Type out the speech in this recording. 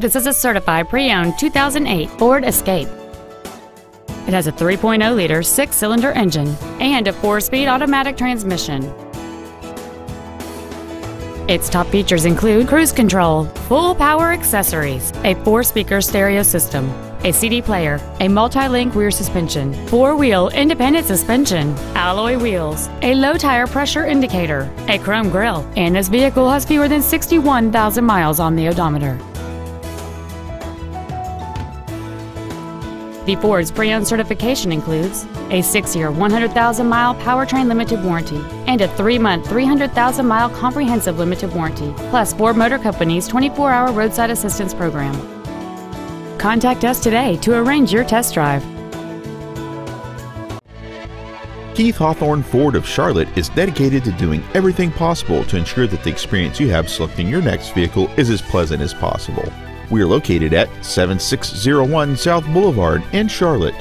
This is a certified pre-owned 2008 Ford Escape. It has a 3.0-liter six-cylinder engine and a four-speed automatic transmission. Its top features include cruise control, full power accessories, a four-speaker stereo system, a CD player, a multi-link rear suspension, four-wheel independent suspension, alloy wheels, a low tire pressure indicator, a chrome grille, and this vehicle has fewer than 61,000 miles on the odometer. The Ford's pre-owned certification includes a 6-year 100,000-mile powertrain limited warranty and a 3-month 300,000-mile comprehensive limited warranty, plus Ford Motor Company's 24-hour roadside assistance program. Contact us today to arrange your test drive. Keith Hawthorne Ford of Charlotte is dedicated to doing everything possible to ensure that the experience you have selecting your next vehicle is as pleasant as possible. We are located at 7601 South Boulevard in Charlotte.